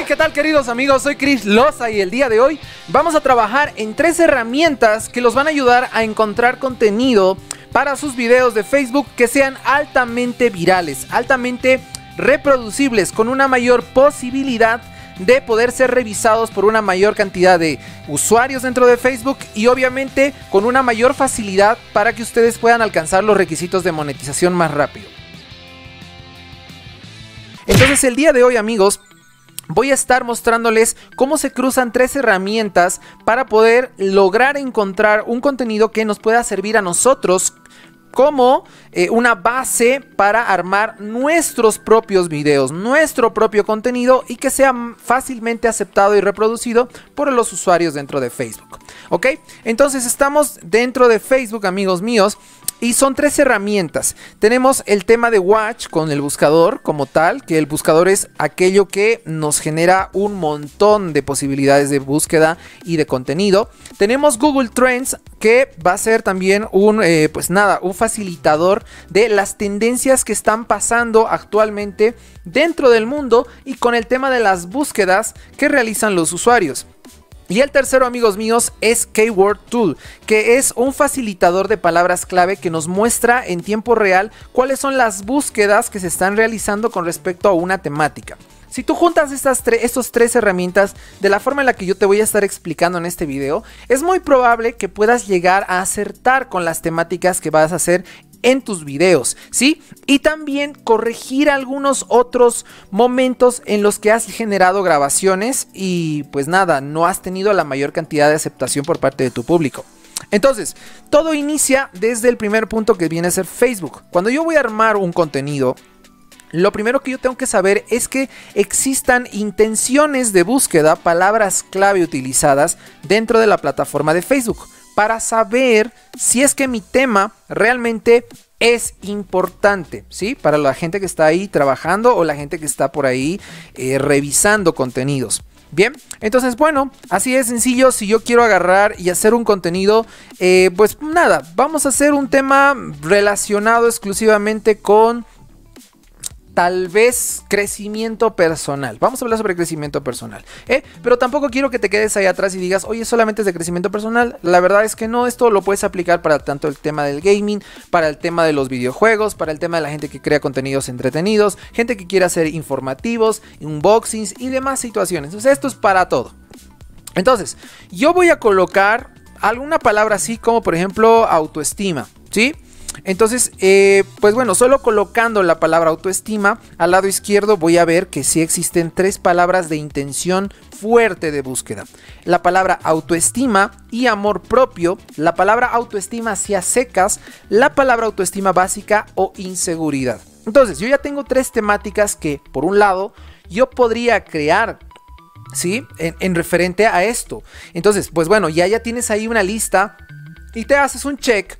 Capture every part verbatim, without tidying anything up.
Hey, ¿qué tal, queridos amigos? Soy Criss Loza y el día de hoy vamos a trabajar en tres herramientas que los van a ayudar a encontrar contenido para sus videos de Facebook que sean altamente virales, altamente reproducibles, con una mayor posibilidad de poder ser revisados por una mayor cantidad de usuarios dentro de Facebook y obviamente con una mayor facilidad para que ustedes puedan alcanzar los requisitos de monetización más rápido. Entonces, el día de hoy, amigos, voy a estar mostrándoles cómo se cruzan tres herramientas para poder lograr encontrar un contenido que nos pueda servir a nosotros como eh, una base para armar nuestros propios videos, nuestro propio contenido, y que sea fácilmente aceptado y reproducido por los usuarios dentro de Facebook. ¿Ok? Entonces, estamos dentro de Facebook, amigos míos, y son tres herramientas. Tenemos el tema de Watch con el buscador como tal, que el buscador es aquello que nos genera un montón de posibilidades de búsqueda y de contenido. Tenemos Google Trends, que va a ser también un, eh, pues nada, un facilitador de las tendencias que están pasando actualmente dentro del mundo y con el tema de las búsquedas que realizan los usuarios. Y el tercero, amigos míos, es Keyword Tool, que es un facilitador de palabras clave que nos muestra en tiempo real cuáles son las búsquedas que se están realizando con respecto a una temática. Si tú juntas estas tre estos tres herramientas de la forma en la que yo te voy a estar explicando en este video, es muy probable que puedas llegar a acertar con las temáticas que vas a hacer en tus videos, ¿sí? Y también corregir algunos otros momentos en los que has generado grabaciones y pues nada, no has tenido la mayor cantidad de aceptación por parte de tu público. Entonces, todo inicia desde el primer punto, que viene a ser Facebook. Cuando yo voy a armar un contenido, lo primero que yo tengo que saber es que existan intenciones de búsqueda, palabras clave utilizadas dentro de la plataforma de Facebook, para saber si es que mi tema realmente es importante, ¿sí? Para la gente que está ahí trabajando o la gente que está por ahí eh, revisando contenidos. Bien, entonces, bueno, así de sencillo. Si yo quiero agarrar y hacer un contenido, eh, pues nada, vamos a hacer un tema relacionado exclusivamente con, tal vez, crecimiento personal. Vamos a hablar sobre crecimiento personal. ¿eh? Pero tampoco quiero que te quedes ahí atrás y digas, oye, solamente es de crecimiento personal. La verdad es que no, esto lo puedes aplicar para tanto el tema del gaming, para el tema de los videojuegos, para el tema de la gente que crea contenidos entretenidos, gente que quiere hacer informativos, unboxings y demás situaciones. Entonces, esto es para todo. Entonces, yo voy a colocar alguna palabra así como, por ejemplo, autoestima, ¿sí? Entonces, eh, pues bueno, solo colocando la palabra autoestima, al lado izquierdo voy a ver que sí existen tres palabras de intención fuerte de búsqueda. La palabra autoestima y amor propio, la palabra autoestima hacia secas, la palabra autoestima básica o inseguridad. Entonces, yo ya tengo tres temáticas que, por un lado, yo podría crear, ¿sí? En, en referente a esto. Entonces, pues bueno, ya, ya tienes ahí una lista y te haces un check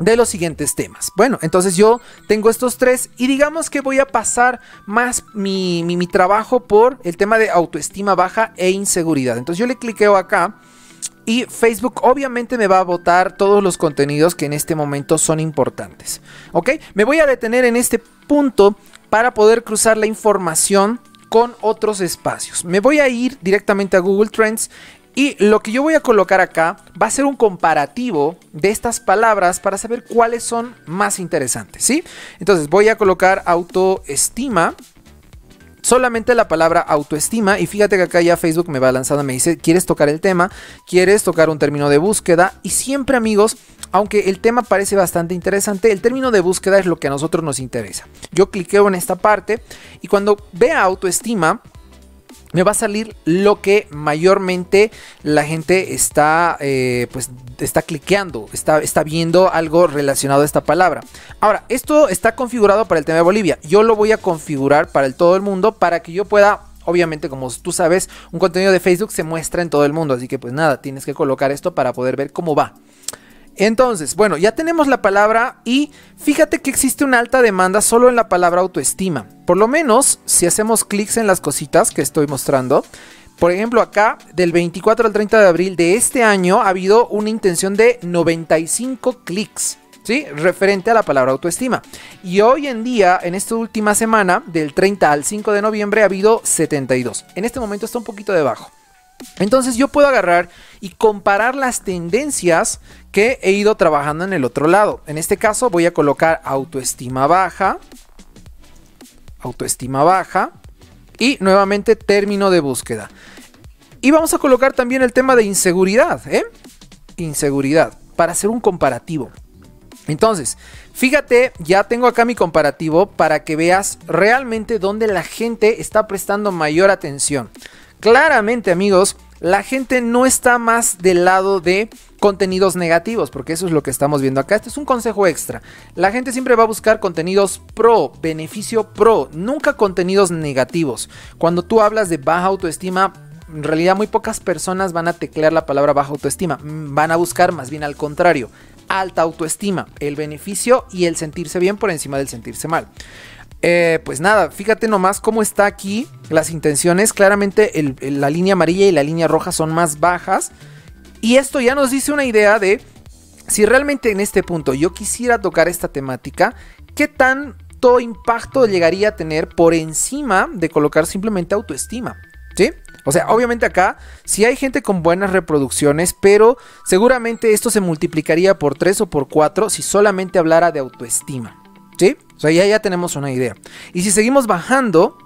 de los siguientes temas. Bueno, entonces yo tengo estos tres y digamos que voy a pasar más mi, mi, mi trabajo por el tema de autoestima baja e inseguridad. Entonces yo le cliqueo acá y Facebook obviamente me va a botar todos los contenidos que en este momento son importantes. ¿Ok? Me voy a detener en este punto para poder cruzar la información con otros espacios. Me voy a ir directamente a Google Trends. Y lo que yo voy a colocar acá va a ser un comparativo de estas palabras para saber cuáles son más interesantes, ¿sí? Entonces voy a colocar autoestima, solamente la palabra autoestima, y fíjate que acá ya Facebook me va lanzando, me dice, ¿quieres tocar el tema? ¿Quieres tocar un término de búsqueda? Y siempre, amigos, aunque el tema parece bastante interesante, el término de búsqueda es lo que a nosotros nos interesa. Yo cliqueo en esta parte y cuando vea autoestima, me va a salir lo que mayormente la gente está, eh, pues, está cliqueando, está, está viendo algo relacionado a esta palabra. Ahora, esto está configurado para el tema de Bolivia. Yo lo voy a configurar para el todo el mundo para que yo pueda, obviamente, como tú sabes, un contenido de Facebook se muestra en todo el mundo. Así que, pues nada, tienes que colocar esto para poder ver cómo va. Entonces, bueno, ya tenemos la palabra y fíjate que existe una alta demanda solo en la palabra autoestima. Por lo menos, si hacemos clics en las cositas que estoy mostrando, por ejemplo, acá del veinticuatro al treinta de abril de este año ha habido una intención de noventa y cinco clics. ¿sí? Referente a la palabra autoestima. Y hoy en día, en esta última semana, del treinta al cinco de noviembre, ha habido setenta y dos. En este momento está un poquito debajo. Entonces yo puedo agarrar y comparar las tendencias que he ido trabajando en el otro lado. En este caso voy a colocar autoestima baja, autoestima baja y nuevamente término de búsqueda. Y vamos a colocar también el tema de inseguridad, ¿eh? Inseguridad, para hacer un comparativo. Entonces, fíjate, ya tengo acá mi comparativo para que veas realmente dónde la gente está prestando mayor atención. Claramente, amigos, la gente no está más del lado de contenidos negativos, porque eso es lo que estamos viendo acá. Este es un consejo extra. La gente siempre va a buscar contenidos pro, beneficio pro, nunca contenidos negativos. Cuando tú hablas de baja autoestima, en realidad muy pocas personas van a teclear la palabra baja autoestima. Van a buscar más bien al contrario, alta autoestima, el beneficio y el sentirse bien por encima del sentirse mal. Eh, pues nada, fíjate nomás cómo está aquí las intenciones. Claramente el, el, la línea amarilla y la línea roja son más bajas. Y esto ya nos dice una idea de si realmente en este punto yo quisiera tocar esta temática, qué tanto impacto llegaría a tener por encima de colocar simplemente autoestima, ¿sí? O sea, obviamente acá sí hay gente con buenas reproducciones, pero seguramente esto se multiplicaría por tres o por cuatro si solamente hablara de autoestima, ¿sí? O sea, ya, ya tenemos una idea. Y si seguimos bajando,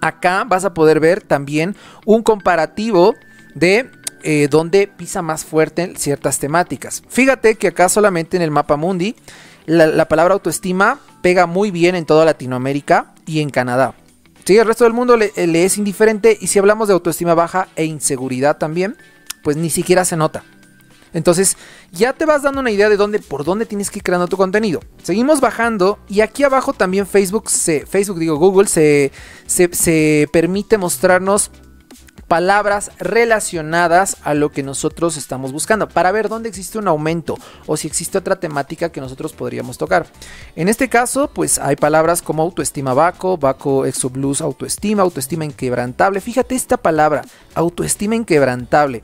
acá vas a poder ver también un comparativo de eh, dónde pisa más fuerte ciertas temáticas. Fíjate que acá solamente en el mapa mundi, la, la palabra autoestima pega muy bien en toda Latinoamérica y en Canadá. Sí, el resto del mundo le, le es indiferente, y si hablamos de autoestima baja e inseguridad también, pues ni siquiera se nota. Entonces ya te vas dando una idea de dónde, por dónde tienes que ir creando tu contenido. Seguimos bajando y aquí abajo también Facebook, se, Facebook digo Google, se, se, se permite mostrarnos palabras relacionadas a lo que nosotros estamos buscando, para ver dónde existe un aumento o si existe otra temática que nosotros podríamos tocar. En este caso, pues hay palabras como autoestima bajo, bajo exoblues autoestima, autoestima inquebrantable. Fíjate esta palabra, autoestima inquebrantable.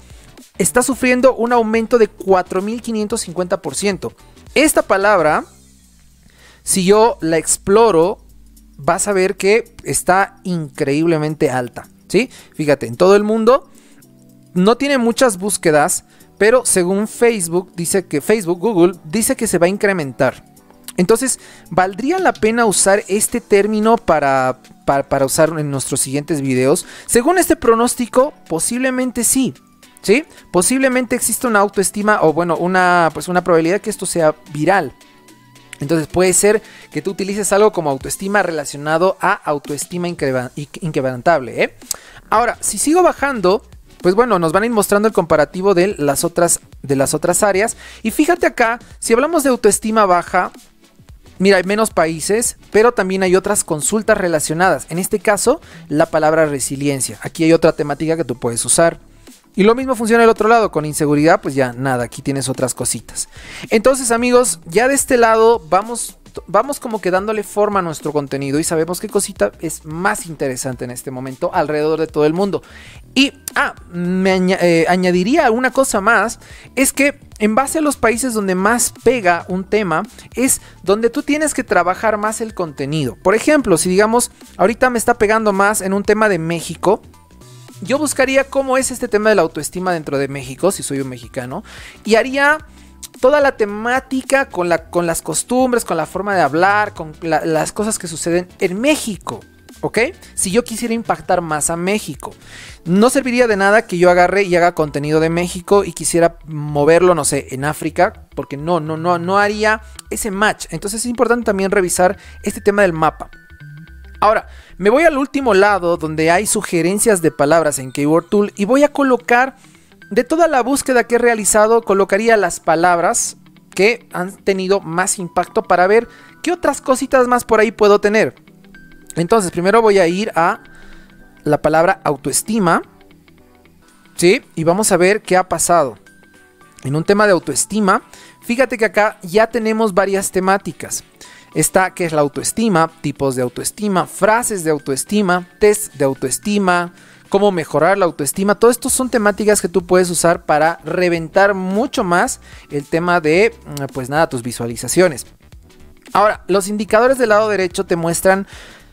Está sufriendo un aumento de cuatro mil quinientos cincuenta por ciento. Esta palabra, si yo la exploro, vas a ver que está increíblemente alta, ¿sí? Fíjate, en todo el mundo no tiene muchas búsquedas, pero según Facebook, dice que Facebook, Google, dice que se va a incrementar. Entonces, ¿valdría la pena usar este término para, para, para usar en nuestros siguientes videos? Según este pronóstico, posiblemente sí. ¿Sí? Posiblemente existe una autoestima o bueno, una, pues una probabilidad que esto sea viral. Entonces puede ser que tú utilices algo como autoestima relacionado a autoestima inquebrantable, ¿eh? Ahora, si sigo bajando, pues bueno, nos van a ir mostrando el comparativo de las otras, de las otras áreas. Y fíjate acá, si hablamos de autoestima baja, mira, hay menos países, pero también hay otras consultas relacionadas. En este caso, la palabra resiliencia. Aquí hay otra temática que tú puedes usar. Y lo mismo funciona el otro lado, con inseguridad, pues ya nada, aquí tienes otras cositas. Entonces, amigos, ya de este lado vamos, vamos como que dándole forma a nuestro contenido y sabemos qué cosita es más interesante en este momento alrededor de todo el mundo. Y, ah, me añ- eh, añadiría una cosa más, es que en base a los países donde más pega un tema, es donde tú tienes que trabajar más el contenido. Por ejemplo, si digamos, ahorita me está pegando más en un tema de México, yo buscaría cómo es este tema de la autoestima dentro de México, si soy un mexicano, y haría toda la temática con, la, con las costumbres, con la forma de hablar, con la, las cosas que suceden en México, ¿ok? Si yo quisiera impactar más a México. No serviría de nada que yo agarre y haga contenido de México y quisiera moverlo, no sé, en África, porque no, no, no, no haría ese match. Entonces es importante también revisar este tema del mapa. Ahora, me voy al último lado donde hay sugerencias de palabras en Keyword Tool y voy a colocar, de toda la búsqueda que he realizado, colocaría las palabras que han tenido más impacto para ver qué otras cositas más por ahí puedo tener. Entonces, primero voy a ir a la palabra autoestima, ¿sí? Y vamos a ver qué ha pasado. En un tema de autoestima, fíjate que acá ya tenemos varias temáticas. Está que es la autoestima, tipos de autoestima, frases de autoestima, test de autoestima, cómo mejorar la autoestima. Todo esto son temáticas que tú puedes usar para reventar mucho más el tema de, pues nada, tus visualizaciones. Ahora, los indicadores del lado derecho te muestran,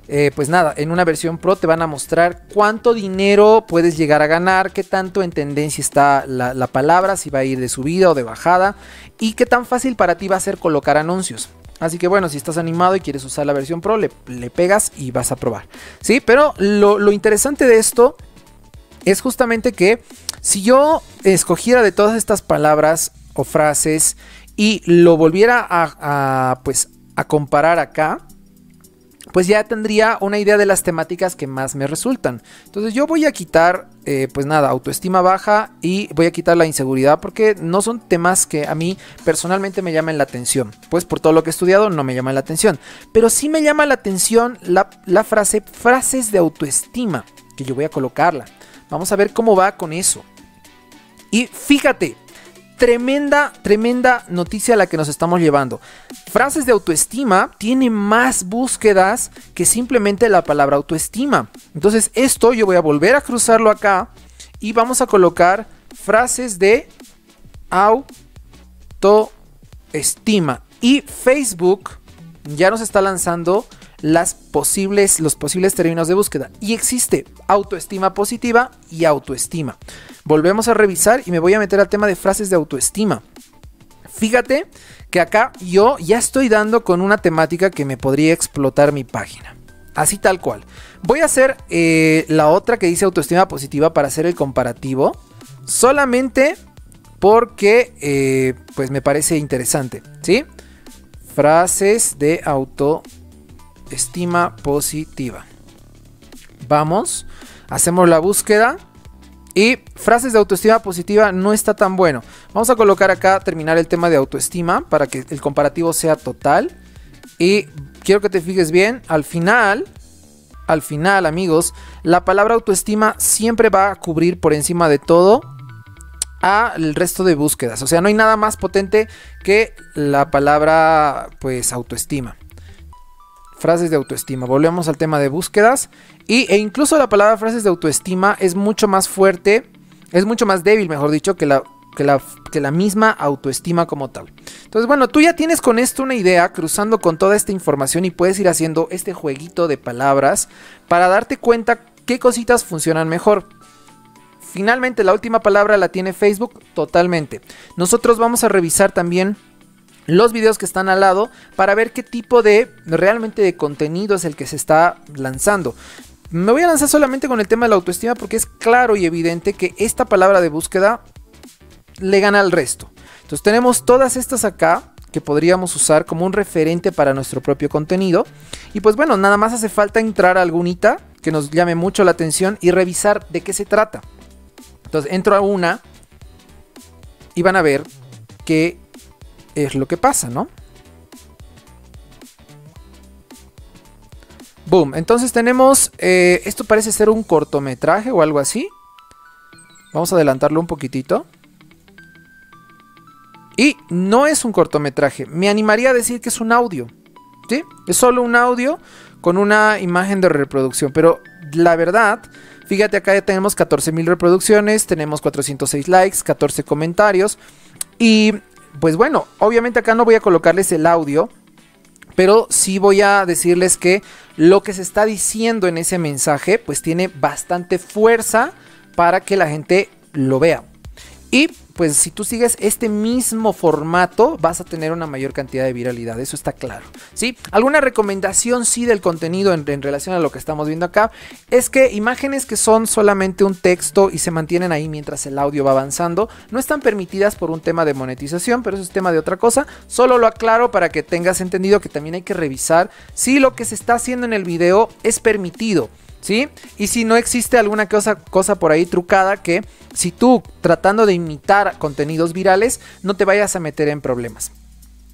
eh, pues nada, en una versión pro te van a mostrar cuánto dinero puedes llegar a ganar, qué tanto en tendencia está la, la palabra, si va a ir de subida o de bajada y qué tan fácil para ti va a ser colocar anuncios. Así que bueno, si estás animado y quieres usar la versión pro, le, le pegas y vas a probar, ¿sí? Pero lo, lo interesante de esto es justamente que si yo escogiera de todas estas palabras o frases y lo volviera a, a, pues, a comparar acá, pues ya tendría una idea de las temáticas que más me resultan. Entonces yo voy a quitar, eh, pues nada, autoestima baja y voy a quitar la inseguridad porque no son temas que a mí personalmente me llamen la atención. Pues por todo lo que he estudiado no me llama la atención. Pero sí me llama la atención la, la frase, frases de autoestima, que yo voy a colocarla. Vamos a ver cómo va con eso. Y fíjate, tremenda, tremenda noticia la que nos estamos llevando. Frases de autoestima tiene más búsquedas que simplemente la palabra autoestima. Entonces esto yo voy a volver a cruzarlo acá y vamos a colocar frases de autoestima. Y Facebook ya nos está lanzando las posibles, los posibles términos de búsqueda. Y existe autoestima positiva y autoestima. Volvemos a revisar y me voy a meter al tema de frases de autoestima. Fíjate que acá yo ya estoy dando con una temática que me podría explotar mi página. Así tal cual. Voy a hacer eh, la otra que dice autoestima positiva para hacer el comparativo. Solamente porque eh, pues me parece interesante, ¿sí? Frases de autoestima positiva. Vamos, hacemos la búsqueda. Y frases de autoestima positiva no está tan bueno. Vamos a colocar acá, terminar el tema de autoestima para que el comparativo sea total. Y quiero que te fijes bien, al final, al final amigos, la palabra autoestima siempre va a cubrir por encima de todo al resto de búsquedas. O sea, no hay nada más potente que la palabra pues autoestima. Frases de autoestima. Volvemos al tema de búsquedas. Y, e incluso la palabra frases de autoestima es mucho más fuerte. Es mucho más débil, mejor dicho, que la, que la, que la misma autoestima como tal. Entonces, bueno, tú ya tienes con esto una idea, cruzando con toda esta información, y puedes ir haciendo este jueguito de palabras para darte cuenta qué cositas funcionan mejor. Finalmente, la última palabra la tiene Facebook totalmente. Nosotros vamos a revisar también los videos que están al lado para ver qué tipo de realmente de contenido es el que se está lanzando. Me voy a lanzar solamente con el tema de la autoestima porque es claro y evidente que esta palabra de búsqueda le gana al resto. Entonces tenemos todas estas acá que podríamos usar como un referente para nuestro propio contenido. Y pues bueno, nada más hace falta entrar a algunita que nos llame mucho la atención y revisar de qué se trata. Entonces entro a una y van a ver que es lo que pasa, ¿no? Boom. Entonces tenemos... Eh, esto parece ser un cortometraje o algo así. Vamos a adelantarlo un poquitito. Y no es un cortometraje. Me animaría a decir que es un audio, ¿sí? Es solo un audio con una imagen de reproducción. Pero la verdad... Fíjate, acá ya tenemos catorce mil reproducciones. Tenemos cuatrocientos seis likes, catorce comentarios. Y... pues bueno, obviamente acá no voy a colocarles el audio, pero sí voy a decirles que lo que se está diciendo en ese mensaje pues tiene bastante fuerza para que la gente lo vea. Y pues si tú sigues este mismo formato vas a tener una mayor cantidad de viralidad, eso está claro, ¿sí? Alguna recomendación sí del contenido en, en relación a lo que estamos viendo acá es que imágenes que son solamente un texto y se mantienen ahí mientras el audio va avanzando no están permitidas por un tema de monetización, pero eso es tema de otra cosa. Solo lo aclaro para que tengas entendido que también hay que revisar si lo que se está haciendo en el video es permitido, ¿sí? Y si no existe alguna cosa, cosa por ahí trucada que si tú tratando de imitar contenidos virales no te vayas a meter en problemas.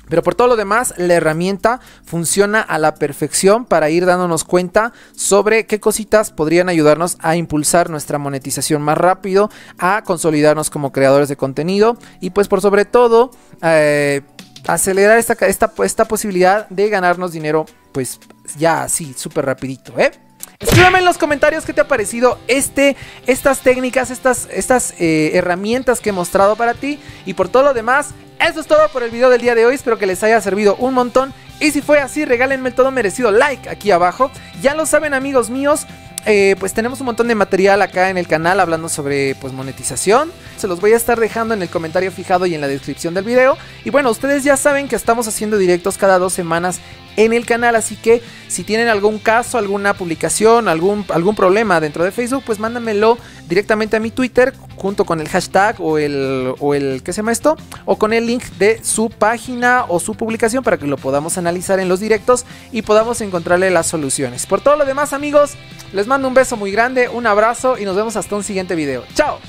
Pero por todo lo demás la herramienta funciona a la perfección para ir dándonos cuenta sobre qué cositas podrían ayudarnos a impulsar nuestra monetización más rápido, a consolidarnos como creadores de contenido y pues por sobre todo... Eh, acelerar esta, esta, esta posibilidad de ganarnos dinero, pues ya así, súper rapidito, ¿eh? Escríbeme en los comentarios qué te ha parecido este, estas técnicas, estas, estas eh, herramientas que he mostrado para ti. Y por todo lo demás, eso es todo por el video del día de hoy. Espero que les haya servido un montón. Y si fue así, regálenme el todo merecido like aquí abajo. Ya lo saben, amigos míos, eh, pues tenemos un montón de material acá en el canal hablando sobre pues monetización. Se los voy a estar dejando en el comentario fijado y en la descripción del video. Y bueno, ustedes ya saben que estamos haciendo directos cada dos semanas en el canal, así que si tienen algún caso, alguna publicación, algún, algún problema dentro de Facebook, pues mándamelo directamente a mi Twitter junto con el hashtag o el, o el ¿qué se llama esto? O con el link de su página o su publicación para que lo podamos analizar en los directos y podamos encontrarle las soluciones. Por todo lo demás, amigos, les mando un beso muy grande, un abrazo y nos vemos hasta un siguiente video. ¡Chao!